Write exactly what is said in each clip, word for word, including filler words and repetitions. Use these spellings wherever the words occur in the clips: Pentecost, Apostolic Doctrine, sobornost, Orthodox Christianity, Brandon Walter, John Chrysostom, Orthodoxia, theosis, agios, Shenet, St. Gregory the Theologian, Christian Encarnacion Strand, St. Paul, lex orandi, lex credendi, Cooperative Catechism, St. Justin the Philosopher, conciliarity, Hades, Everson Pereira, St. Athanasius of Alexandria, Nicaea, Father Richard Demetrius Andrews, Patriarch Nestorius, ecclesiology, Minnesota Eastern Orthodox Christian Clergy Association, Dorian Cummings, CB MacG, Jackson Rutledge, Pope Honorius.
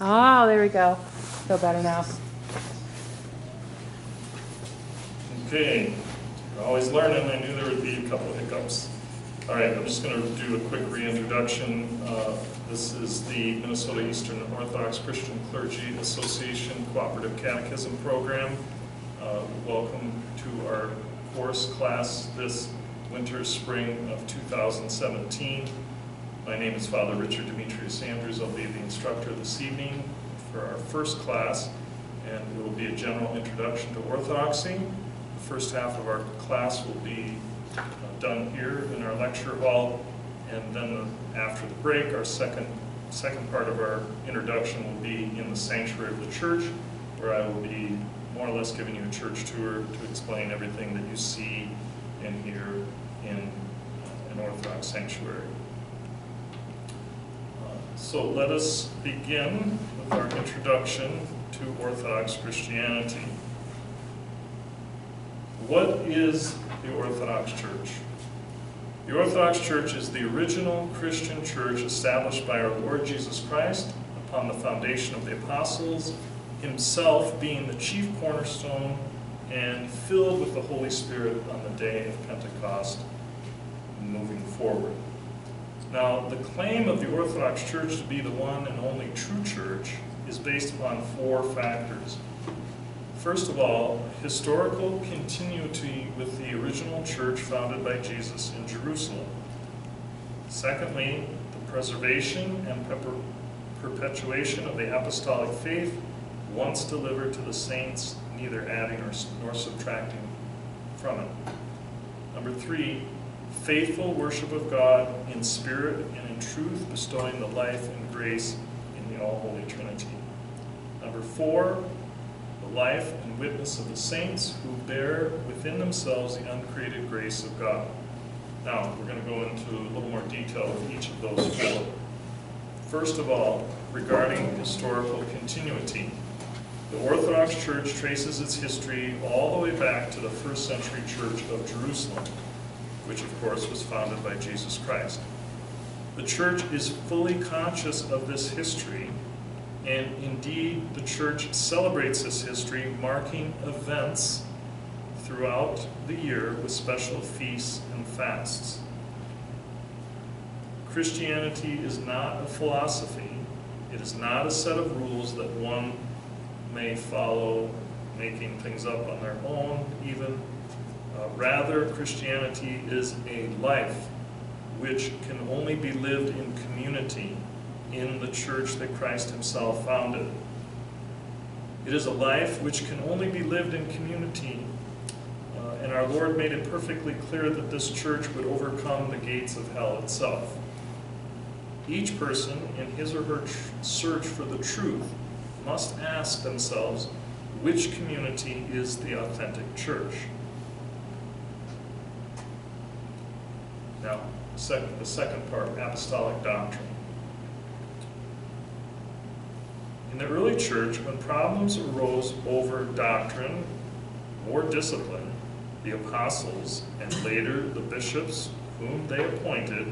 Oh, there we go. Feel better now. Okay. We're always learning. I knew there would be a couple of hiccups. All right, I'm just going to do a quick reintroduction. Uh, this is the Minnesota Eastern Orthodox Christian Clergy Association Cooperative Catechism Program. Uh, welcome to our course class this winter, spring of two thousand seventeen. My name is Father Richard Demetrius Andrews. I'll be the instructor this evening for our first class, and it will be a general introduction to Orthodoxy. The first half of our class will be uh, done here in our lecture hall, and then after the break, our second, second part of our introduction will be in the sanctuary of the church, where I will be more or less giving you a church tour to explain everything that you see and hear in an Orthodox sanctuary. So let us begin with our introduction to Orthodox Christianity. What is the Orthodox Church? The Orthodox Church is the original Christian church established by our Lord Jesus Christ upon the foundation of the apostles, himself being the chief cornerstone and filled with the Holy Spirit on the day of Pentecost, moving forward. Now, the claim of the Orthodox Church to be the one and only true church is based upon four factors. First of all, historical continuity with the original church founded by Jesus in Jerusalem. Secondly, the preservation and perpetuation of the apostolic faith once delivered to the saints, neither adding or, nor subtracting from it. Number three, faithful worship of God in spirit and in truth, bestowing the life and grace in the all-holy Trinity. Number four, the life and witness of the saints who bear within themselves the uncreated grace of God. Now, we're going to go into a little more detail of each of those four. First of all, regarding historical continuity. The Orthodox Church traces its history all the way back to the first century Church of Jerusalem, which of course was founded by Jesus Christ. The church is fully conscious of this history, and indeed the church celebrates this history, marking events throughout the year with special feasts and fasts. Christianity is not a philosophy. It is not a set of rules that one may follow, making things up on their own even. Uh, rather, Christianity is a life which can only be lived in community in the church that Christ himself founded. It is a life which can only be lived in community, uh, and our Lord made it perfectly clear that this church would overcome the gates of hell itself. Each person in his or her search for the truth must ask themselves, which community is the authentic church? Now, second, the second part, apostolic doctrine. In the early church, when problems arose over doctrine or discipline, the apostles and later the bishops whom they appointed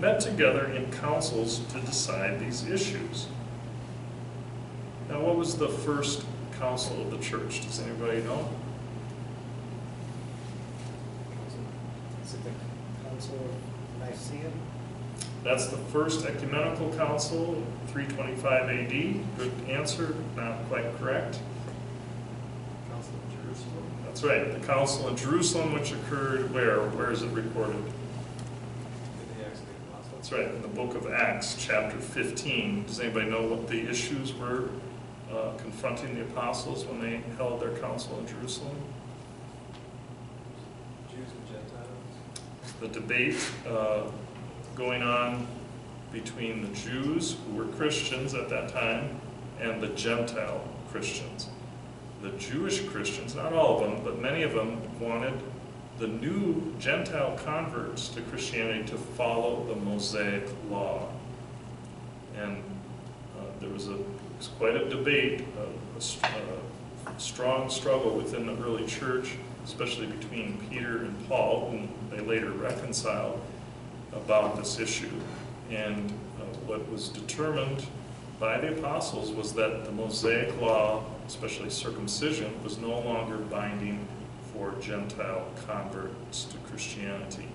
met together in councils to decide these issues. Now, what was the first council of the church? Does anybody know? Nicaea. That's the first ecumenical council, three twenty-five A D. Good answer, not quite correct. Council of Jerusalem. That's right, the Council of Jerusalem, which occurred where? Where is it recorded? In the Acts of the Apostles. That's right, in the book of Acts, chapter fifteen. Does anybody know what the issues were uh, confronting the apostles when they held their council in Jerusalem? The debate uh, going on between the Jews, who were Christians at that time, and the Gentile Christians. The Jewish Christians, not all of them, but many of them wanted the new Gentile converts to Christianity to follow the Mosaic law. And uh, there was, a, was quite a debate, a, a, a strong struggle within the early church, especially between Peter and Paul, whom they later reconciled, about this issue. And uh, what was determined by the apostles was that the Mosaic law, especially circumcision, was no longer binding for Gentile converts to Christianity.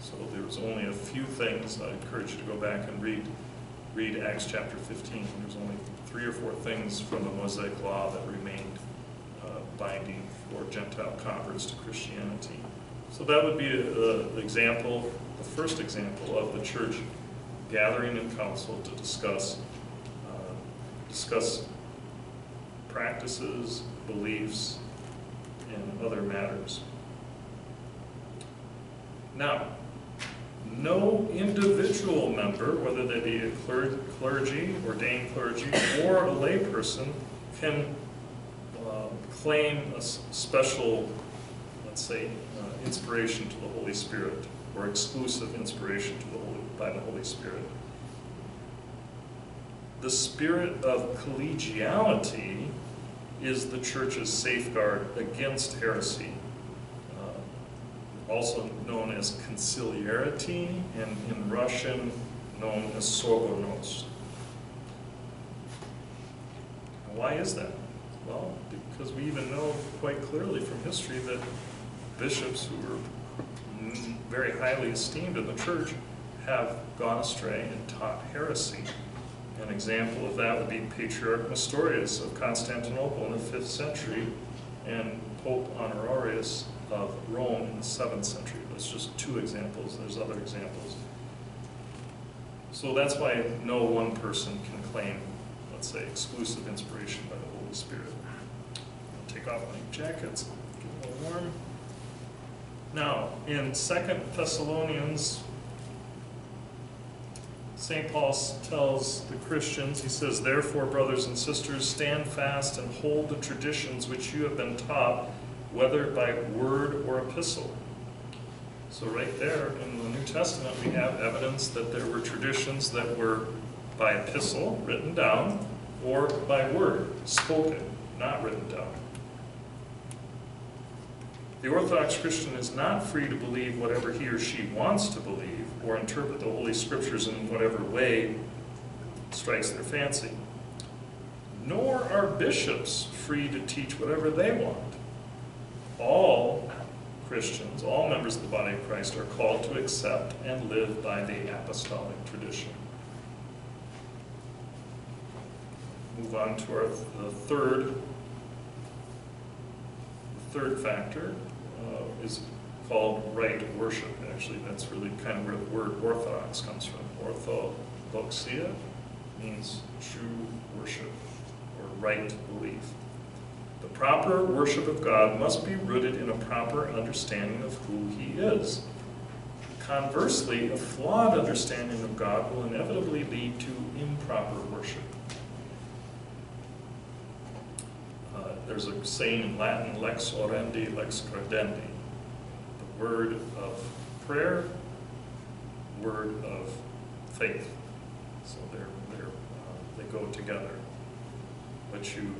So there was only a few things. I encourage you to go back and read read Acts chapter fifteen. There's only three or four things from the Mosaic law that remained uh, binding for Gentile converts to Christianity. So that would be an example, the first example of the church gathering in council to discuss uh, discuss practices, beliefs, and other matters. Now, no individual member, whether they be a clergy, ordained clergy, or a layperson, can uh, claim a special, let's say, uh, inspiration to the Holy Spirit, or exclusive inspiration to the Holy by the Holy Spirit. The spirit of collegiality is the church's safeguard against heresy, uh, also known as conciliarity, and in Russian known as sobornost. Why is that? Well, because we even know quite clearly from history that bishops who were very highly esteemed in the church have gone astray and taught heresy. An example of that would be Patriarch Nestorius of Constantinople in the fifth century and Pope Honorius of Rome in the seventh century. That's just two examples. There's other examples. So that's why no one person can claim, let's say, exclusive inspiration by the Holy Spirit. I'll take off my jackets, get a little warm. Now, in Second Thessalonians, Saint Paul tells the Christians, he says, "Therefore, brothers and sisters, stand fast and hold the traditions which you have been taught, whether by word or epistle." So right there in the New Testament, we have evidence that there were traditions that were by epistle, written down, or by word, spoken, not written down. The Orthodox Christian is not free to believe whatever he or she wants to believe, or interpret the Holy Scriptures in whatever way strikes their fancy. Nor are bishops free to teach whatever they want. All Christians, all members of the body of Christ, are called to accept and live by the apostolic tradition. Move on to our the third, the third factor uh, is called right worship. Actually, that's really kind of where the word orthodox comes from. Orthodoxia means true worship or right belief. The proper worship of God must be rooted in a proper understanding of who He is. Conversely, a flawed understanding of God will inevitably lead to improper worship. Uh, there's a saying in Latin, lex orandi, lex credendi. The word of prayer, word of faith. So they're, they're, uh, they go together. What you,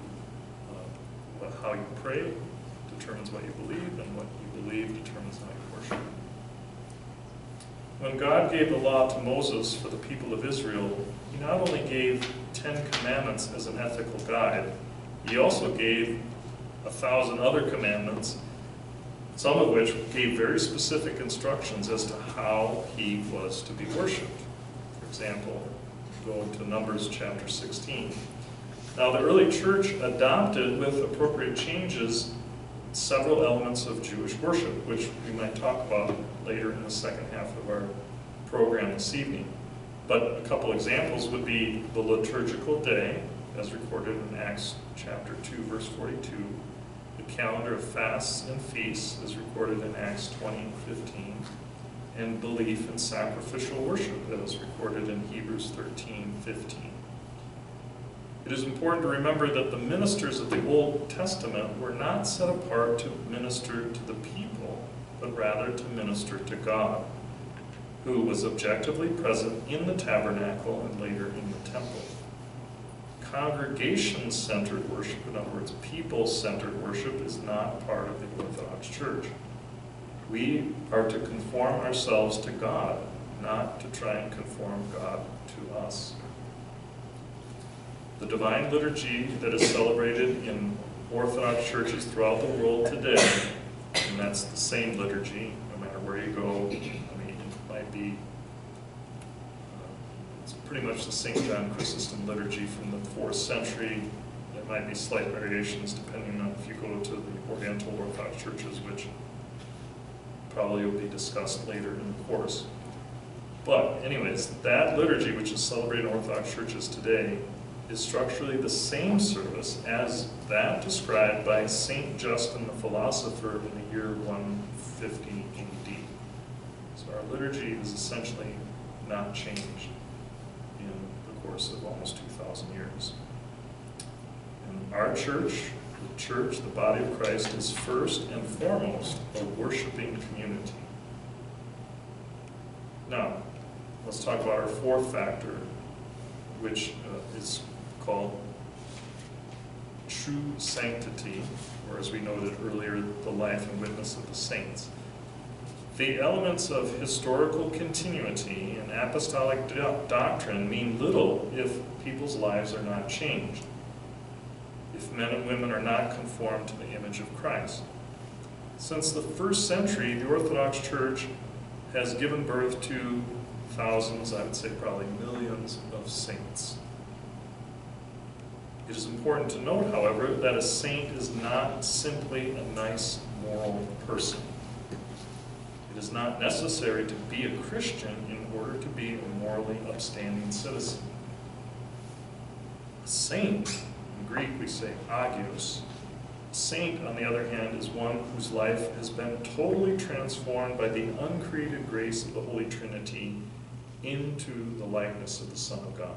uh, what, how you pray determines what you believe, and what you believe determines how you worship. When God gave the law to Moses for the people of Israel, He not only gave Ten Commandments as an ethical guide, He also gave a thousand other commandments, some of which gave very specific instructions as to how He was to be worshipped. For example, go to Numbers chapter sixteen. Now, the early church adopted, with appropriate changes, several elements of Jewish worship, which we might talk about later in the second half of our program this evening. But a couple examples would be the liturgical day, as recorded in Acts chapter two, verse forty-two, the calendar of fasts and feasts, as recorded in Acts twenty and fifteen, and belief in sacrificial worship, that is recorded in Hebrews thirteen fifteen. It is important to remember that the ministers of the Old Testament were not set apart to minister to the people, but rather to minister to God, who was objectively present in the tabernacle and later in the temple. Congregation-centered worship, in other words, people-centered worship, is not part of the Orthodox Church. We are to conform ourselves to God, not to try and conform God to us. the divine liturgy that is celebrated in Orthodox churches throughout the world today, and that's the same liturgy, no matter where you go. I mean, it might be, uh, it's pretty much the Saint John Chrysostom liturgy from the fourth century. There might be slight variations depending on if you go to the Oriental Orthodox churches, which probably will be discussed later in the course. But anyways, that liturgy, which is celebrated in Orthodox churches today, is structurally the same service as that described by Saint Justin the Philosopher in the year one fifty A D. So our liturgy is essentially not changed in the course of almost two thousand years. And our church, the church, the body of Christ, is first and foremost a worshiping community. Now, let's talk about our fourth factor, which uh, is called true sanctity, or as we noted earlier, the life and witness of the saints. The elements of historical continuity and apostolic do- doctrine mean little if people's lives are not changed, if men and women are not conformed to the image of Christ. Since the first century, the Orthodox Church has given birth to thousands, I would say probably millions of saints. It is important to note, however, that a saint is not simply a nice moral person. It is not necessary to be a Christian in order to be a morally upstanding citizen. A saint, in Greek we say agios. A saint, on the other hand, is one whose life has been totally transformed by the uncreated grace of the Holy Trinity into the likeness of the Son of God.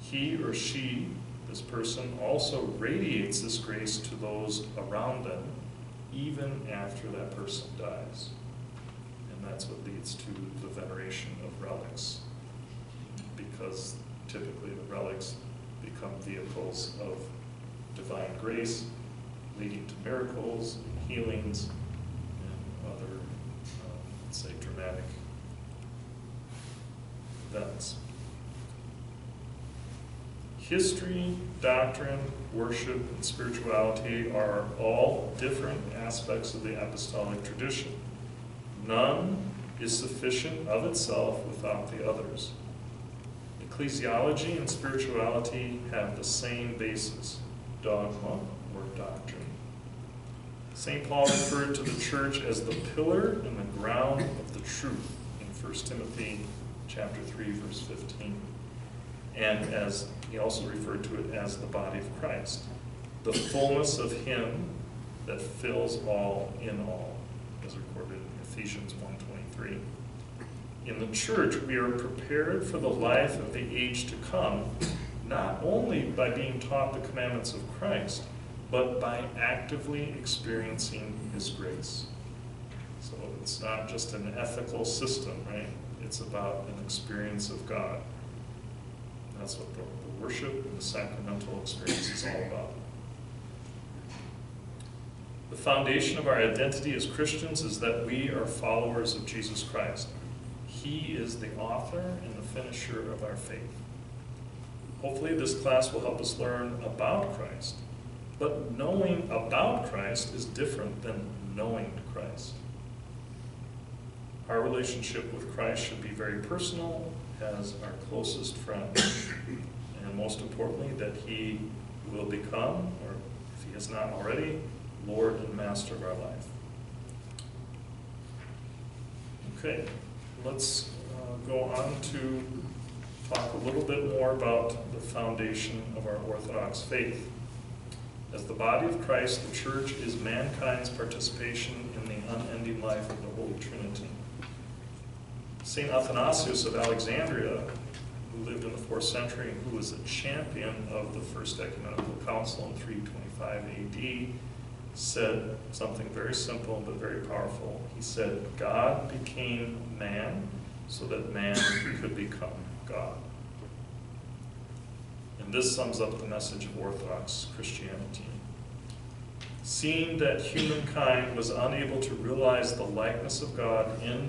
He or she, this person, also radiates this grace to those around them, even after that person dies. And that's what leads to the veneration of relics, because typically the relics become vehicles of divine grace, leading to miracles, and healings, and other, um, let's say, dramatic events. History, doctrine, worship, and spirituality are all different aspects of the apostolic tradition. None is sufficient of itself without the others. Ecclesiology and spirituality have the same basis: dogma or doctrine. Saint Paul referred to the church as the pillar and the ground of the truth in First Timothy chapter three, verse fifteen. And as he also referred to it as the body of Christ, the fullness of him that fills all in all, as recorded in Ephesians one twenty-three. In the church, we are prepared for the life of the age to come, not only by being taught the commandments of Christ, but by actively experiencing his grace. So it's not just an ethical system, right? It's about an experience of God. That's what the, the worship and the sacramental experience is all about. The foundation of our identity as Christians is that we are followers of Jesus Christ. He is the author and the finisher of our faith. Hopefully this class will help us learn about Christ. But knowing about Christ is different than knowing Christ. Our relationship with Christ should be very personal, as our closest friend, and most importantly, that he will become, or if he is not already, Lord and Master of our life. Okay, let's uh, go on to talk a little bit more about the foundation of our Orthodox faith. As the body of Christ, the church is mankind's participation in the unending life of the Holy Trinity. Saint Athanasius of Alexandria, who lived in the fourth century and who was a champion of the First Ecumenical Council in three twenty-five A D, said something very simple but very powerful. He said, "God became man so that man could become God." And this sums up the message of Orthodox Christianity. Seeing that humankind was unable to realize the likeness of God in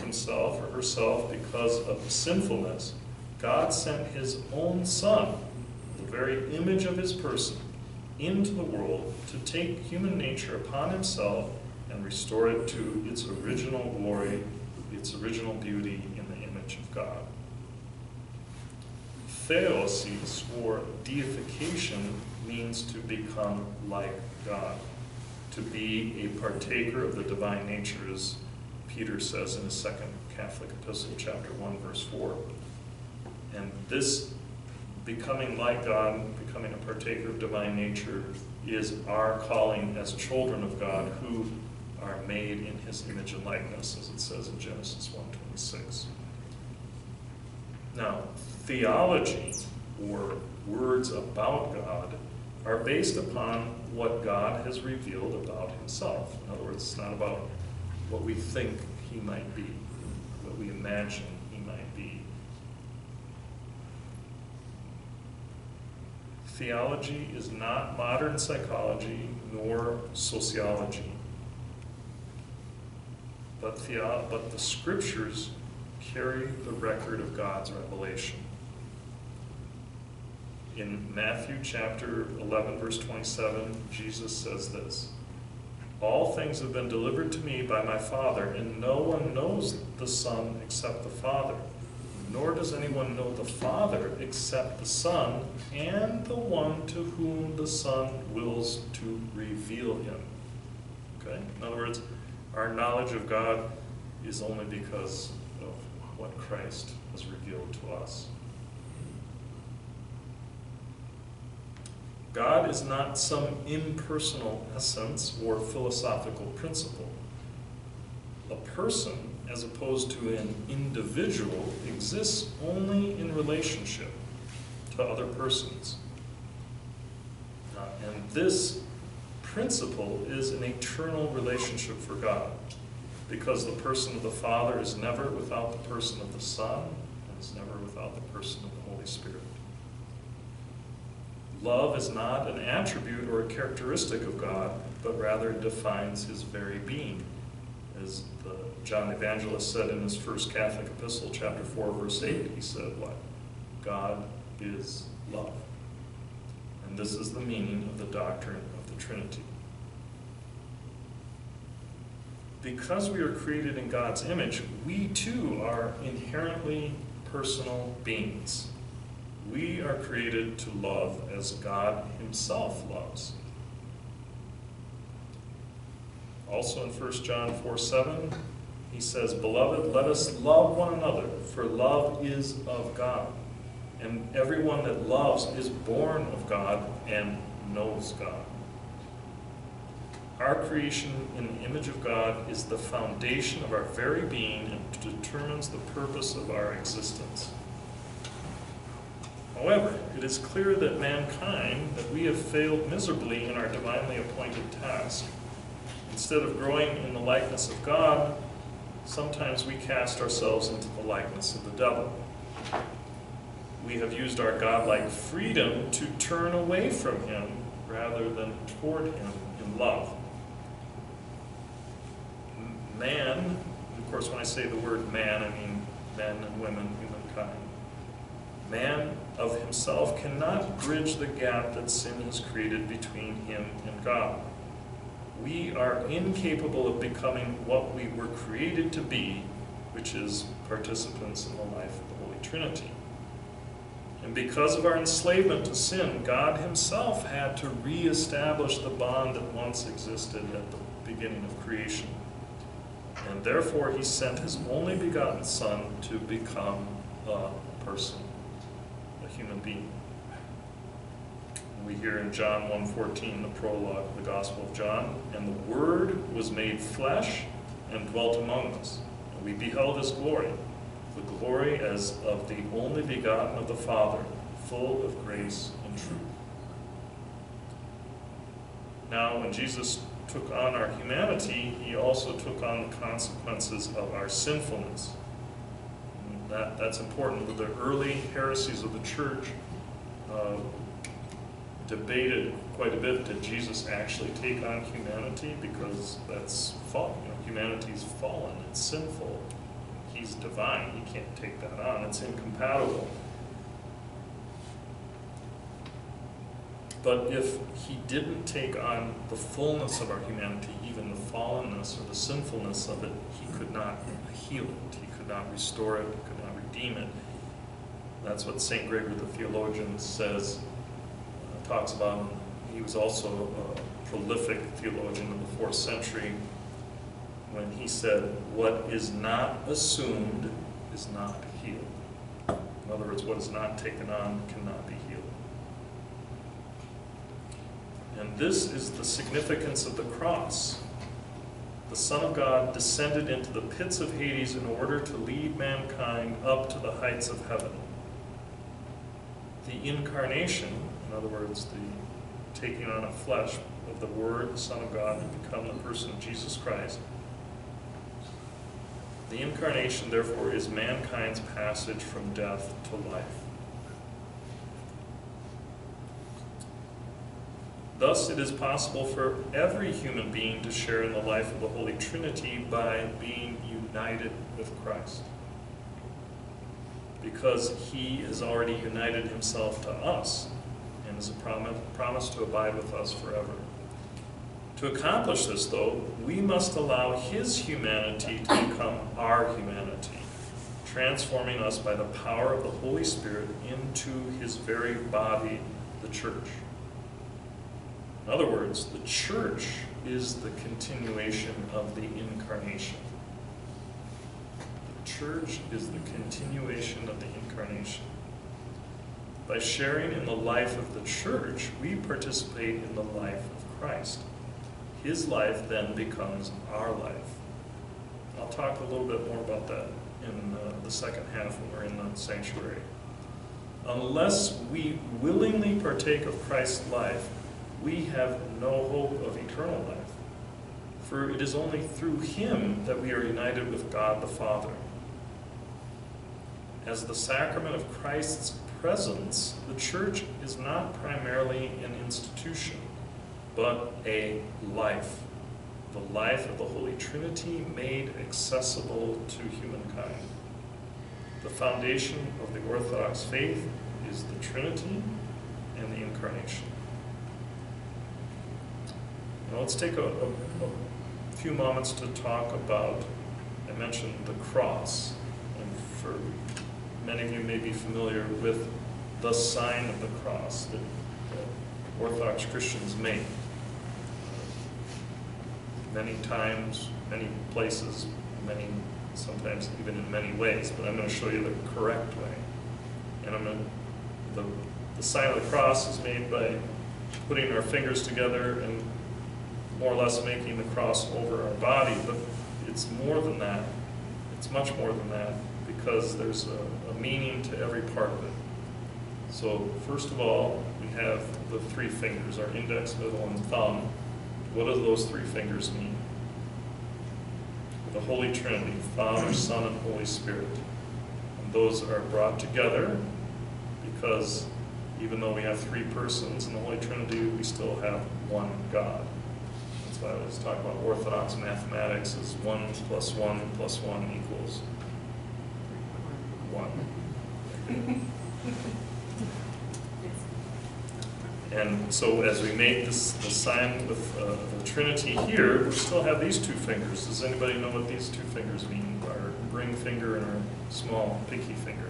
himself or herself because of sinfulness, God sent his own Son, the very image of his person, into the world to take human nature upon himself and restore it to its original glory, its original beauty in the image of God. Theosis, or deification, means to become like God, to be a partaker of the divine nature, as Peter says in his second Catholic epistle, chapter one, verse four. And this becoming like God, becoming a partaker of divine nature, is our calling as children of God who are made in his image and likeness, as it says in Genesis one twenty-six. Now, theology, or words about God, are based upon what God has revealed about himself. In other words, it's not about what we think he might be, what we imagine he might be. Theology is not modern psychology nor sociology. But, the, but the scriptures carry the record of God's revelation. In Matthew chapter eleven, verse twenty-seven, Jesus says this: "All things have been delivered to me by my Father, and no one knows the Son except the Father, nor does anyone know the Father except the Son, and the one to whom the Son wills to reveal him." Okay? In other words, our knowledge of God is only because of what Christ has revealed to us. God is not some impersonal essence or philosophical principle. A person, as opposed to an individual, exists only in relationship to other persons. Uh, and this principle is an eternal relationship for God, because the person of the Father is never without the person of the Son, and is never without the person of the Holy Spirit. Love is not an attribute or a characteristic of God, but rather defines his very being. As the John Evangelist said in his first Catholic epistle, chapter four, verse eight, he said what? God is love. And this is the meaning of the doctrine of the Trinity. Because we are created in God's image, we too are inherently personal beings. We are created to love as God himself loves. Also in First John four seven, he says, "Beloved, let us love one another, for love is of God. And everyone that loves is born of God and knows God." Our creation in the image of God is the foundation of our very being and determines the purpose of our existence. However, it is clear that mankind, that we have failed miserably in our divinely appointed task. Instead of growing in the likeness of God, sometimes we cast ourselves into the likeness of the devil. We have used our godlike freedom to turn away from him rather than toward him in love. Man, of course, when I say the word man, I mean men and women, humankind. Man of himself cannot bridge the gap that sin has created between him and God. We are incapable of becoming what we were created to be, which is participants in the life of the Holy Trinity. And because of our enslavement to sin, God himself had to reestablish the bond that once existed at the beginning of creation. And therefore he sent his only begotten Son to become a person, human being. We hear in John one fourteen, the prologue of the Gospel of John, "And the Word was made flesh and dwelt among us, and we beheld his glory, the glory as of the only begotten of the Father, full of grace and truth." Now, when Jesus took on our humanity, he also took on the consequences of our sinfulness. That, that's important. The early heresies of the church uh, debated quite a bit, did Jesus actually take on humanity? Because that's fallen. You know, humanity's fallen, it's sinful. He's divine, he can't take that on, it's incompatible. But if he didn't take on the fullness of our humanity, even the fallenness or the sinfulness of it, he could not heal it, he could not restore it, he could not redeem it. That's what Saint Gregory the Theologian says, uh, talks about. He was also a prolific theologian of the fourth century when he said, what is not assumed is not healed. In other words, what is not taken on cannot be healed. And this is the significance of the cross. The Son of God descended into the pits of Hades in order to lead mankind up to the heights of heaven. The incarnation, in other words, the taking on of flesh of the Word, the Son of God, to become the person of Jesus Christ. The incarnation, therefore, is mankind's passage from death to life. Thus, it is possible for every human being to share in the life of the Holy Trinity by being united with Christ, because he has already united himself to us and is a promise, promise to abide with us forever. To accomplish this, though, we must allow his humanity to become our humanity, transforming us by the power of the Holy Spirit into his very body, the Church. In other words, the Church is the continuation of the incarnation. The Church is the continuation of the incarnation. By sharing in the life of the Church, we participate in the life of Christ. His life then becomes our life. I'll talk a little bit more about that in uh, the second half when we're in the sanctuary. Unless we willingly partake of Christ's life, we have no hope of eternal life. For it is only through him that we are united with God the Father. As the sacrament of Christ's presence, the Church is not primarily an institution, but a life, the life of the Holy Trinity made accessible to humankind. The foundation of the Orthodox faith is the Trinity and the Incarnation. Now let's take a, a, a few moments to talk about, I mentioned the cross, and for many of you may be familiar with the sign of the cross that, that Orthodox Christians make. Many times, many places, many, sometimes even in many ways, but I'm going to show you the correct way. And I'm going to, the, the sign of the cross is made by putting our fingers together and more or less making the cross over our body, but it's more than that. It's much more than that, because there's a, a meaning to every part of it. So first of all, we have the three fingers, our index, middle, and thumb. What do those three fingers mean? The Holy Trinity, Father, Son, and Holy Spirit. And those are brought together because even though we have three persons in the Holy Trinity, we still have one God. That's why I was talking about Orthodox mathematics as one plus one plus one equals one. And so as we make this the sign with uh, the Trinity here, we still have these two fingers. Does anybody know what these two fingers mean? Our ring finger and our small pinky finger.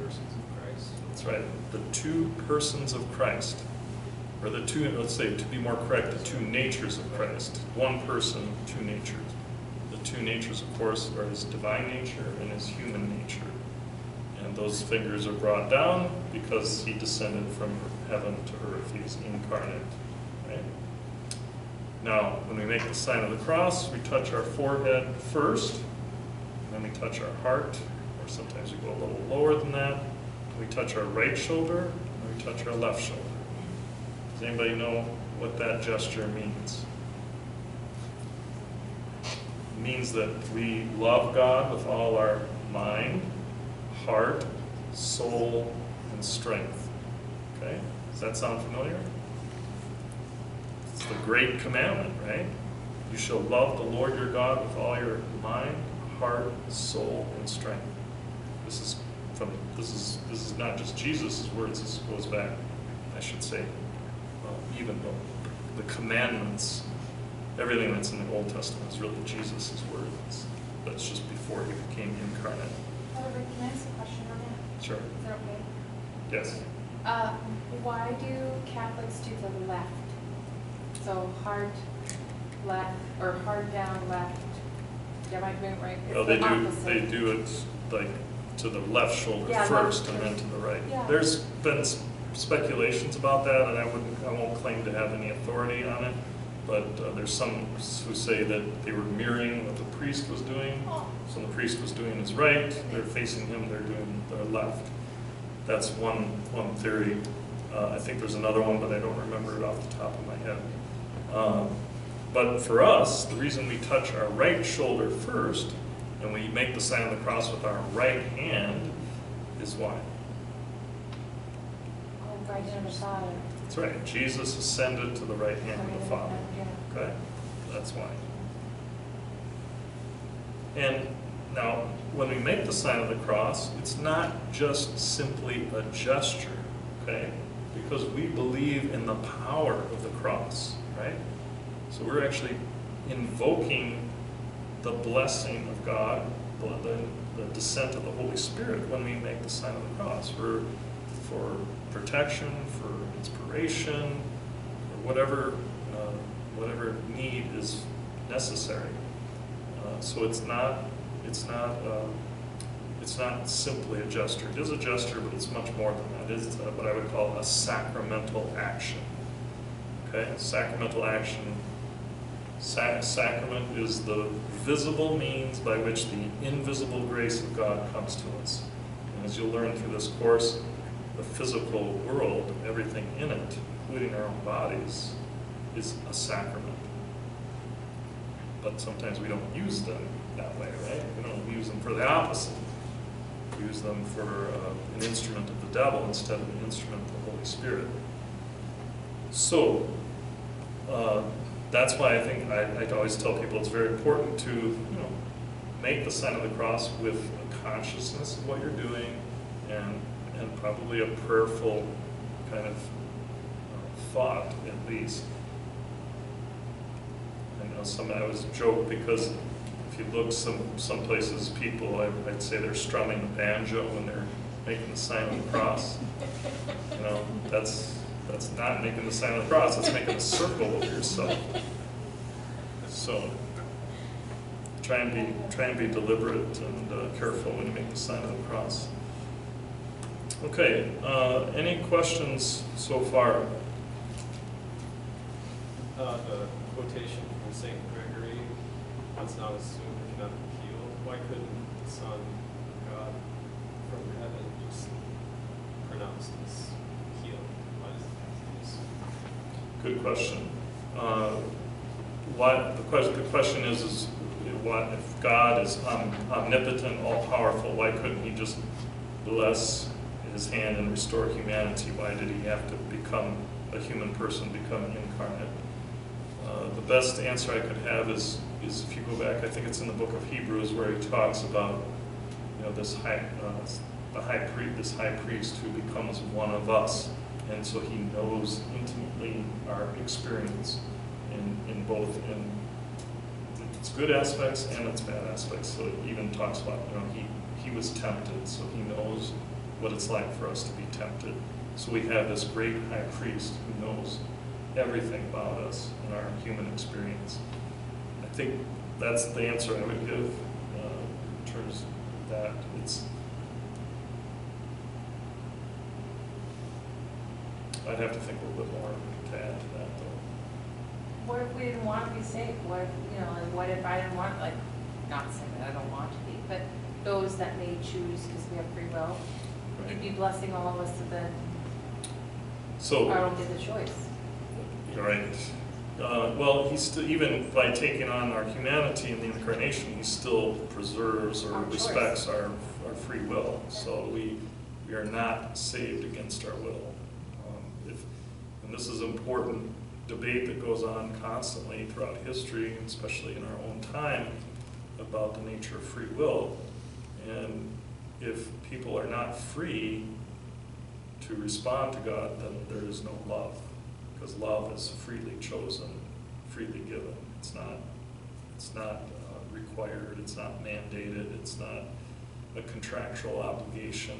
The two persons of Christ. That's right. The two persons of Christ. Or the two, let's say, to be more correct, the two natures of Christ. One person, two natures. The two natures, of course, are his divine nature and his human nature. And those fingers are brought down because he descended from heaven to earth. He is incarnate. Right? Now, when we make the sign of the cross, we touch our forehead first, then we touch our heart, or sometimes we go a little lower than that. We touch our right shoulder, and we touch our left shoulder. Does anybody know what that gesture means? It means that we love God with all our mind, heart, soul, and strength. Okay? Does that sound familiar? It's the great commandment, right? You shall love the Lord your God with all your mind, heart, soul, and strength. This is from this is this is not just Jesus' words, this goes back I should say, uh, even though the commandments, everything that's in the Old Testament is really Jesus' words. That's just before he became incarnate. Father, can I ask a question on that? Sure. Is that okay? Yes. Uh, why do Catholics do the left? So hard left, or hard down left. Am I doing it right? Well, they do, they do it like to the left shoulder yeah, first and then to the right. Yeah. There's been speculations about that, and I wouldn't, I won't claim to have any authority on it. But uh, there's some who say that they were mirroring what the priest was doing. So the priest was doing his right, they're facing him, they're doing their left. That's one, one theory. Uh, I think there's another one, but I don't remember it off the top of my head. Um, but for us, the reason we touch our right shoulder first and we make the sign of the cross with our right hand is why? That's right. Jesus ascended to the right hand of the Father. Okay? That's why. And now, when we make the sign of the cross, it's not just simply a gesture, okay? Because we believe in the power of the cross, right? So we're actually invoking the blessing of God, the, the descent of the Holy Spirit when we make the sign of the cross. We're for protection, for inspiration, for whatever, uh, whatever need is necessary. Uh, so it's not, it's not, uh, it's not simply a gesture. It is a gesture, but it's much more than that. It is what I would call a sacramental action. Okay, sacramental action. Sac sacrament is the visible means by which the invisible grace of God comes to us. And as you'll learn through this course, the physical world, everything in it, including our own bodies, is a sacrament. But sometimes we don't use them that way, right? We don't use them for the opposite. We use them for uh, an instrument of the devil instead of an instrument of the Holy Spirit. So, uh, that's why I think I, I always tell people it's very important to, you know, make the sign of the cross with a consciousness of what you're doing, and and probably a prayerful kind of uh, thought, at least. I know some, I always joke because if you look some some places, people, I, I'd say they're strumming the banjo when they're making the sign of the cross. You know, that's, that's not making the sign of the cross, that's making a circle of yourself. So try and be, try and be deliberate and uh, careful when you make the sign of the cross. Okay, uh, any questions so far? Uh, the quotation from Saint Gregory, once not assumed, cannot be healed. Why couldn't the Son of God from heaven just pronounce this healed? Why does it have to be? Good question. Uh, why, the, question the question is, is what, if God is om omnipotent, all-powerful, why couldn't he just bless his hand and restore humanity? Why did he have to become a human person, become incarnate? Uh, the best answer I could have is, is if you go back, I think it's in the book of Hebrews where he talks about, you know, this high, uh, the high priest, this high priest who becomes one of us, and so he knows intimately our experience in, in both in its good aspects and its bad aspects. So it even talks about, you know, he he was tempted, so he knows what it's like for us to be tempted. So we have this great high priest who knows everything about us and our human experience. I think that's the answer I would give uh, in terms of that. It's, I'd have to think a little bit more to add to that, though. What if we didn't want to be saved? What if, you know, like, what if I didn't want, like, not saying that I don't want to be, but those that may choose because we have free will? You'd be blessing all of us to the, so I don't get the choice. Right. Uh, well, he's still, even by taking on our humanity in the incarnation, he still preserves or our respects our, our free will. Yeah. So we we are not saved against our will. Um, if, and this is an important debate that goes on constantly throughout history, and especially in our own time, about the nature of free will. And if people are not free to respond to God, then there is no love, because love is freely chosen, freely given. It's not, it's not uh, required, it's not mandated, it's not a contractual obligation.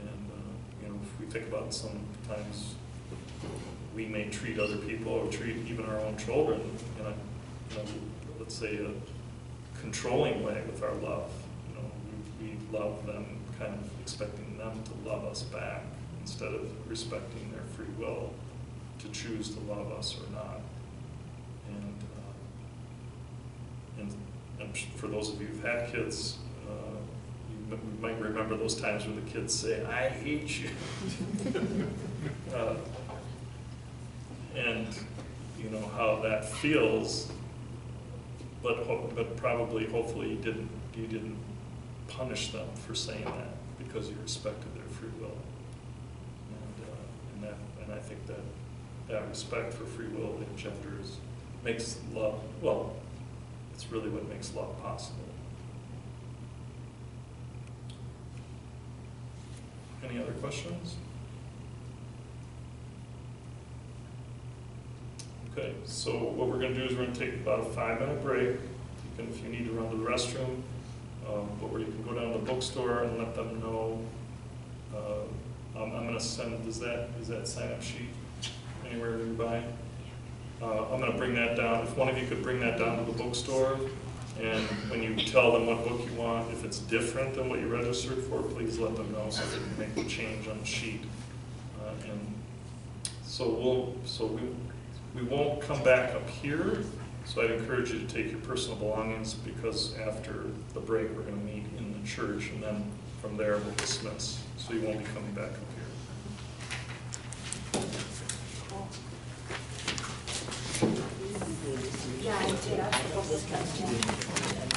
And uh, you know, if we think about sometimes we may treat other people or treat even our own children in a, in a let's say, a controlling way with our love. You know, we, we love them kind of expecting them to love us back instead of respecting their free will to choose to love us or not. And, uh, and, and for those of you who've had kids, uh, you might remember those times where the kids say, "I hate you." uh, and you know how that feels, but, but probably, hopefully you didn't, you didn't punish them for saying that, because you respected their free will. And, uh, and, that, and I think that that respect for free will engenders, makes love, well, it's really what makes love possible. Any other questions? Okay, so what we're going to do is we're going to take about a five minute break. You can, if you need to run to the restroom, um, or you can go down to the bookstore and let them know. Uh, I'm, I'm going to send, is that, is that sign up sheet anywhere nearby? Uh, I'm going to bring that down. If one of you could bring that down to the bookstore, and when you tell them what book you want, if it's different than what you registered for, please let them know so they can make the change on the sheet. Uh, and so we'll, so we, we won't come back up here, so I'd encourage you to take your personal belongings, because after the break we're going to meet in the church, and then from there we'll dismiss. So you won't be coming back up here. Yeah, I did. I forgot this question.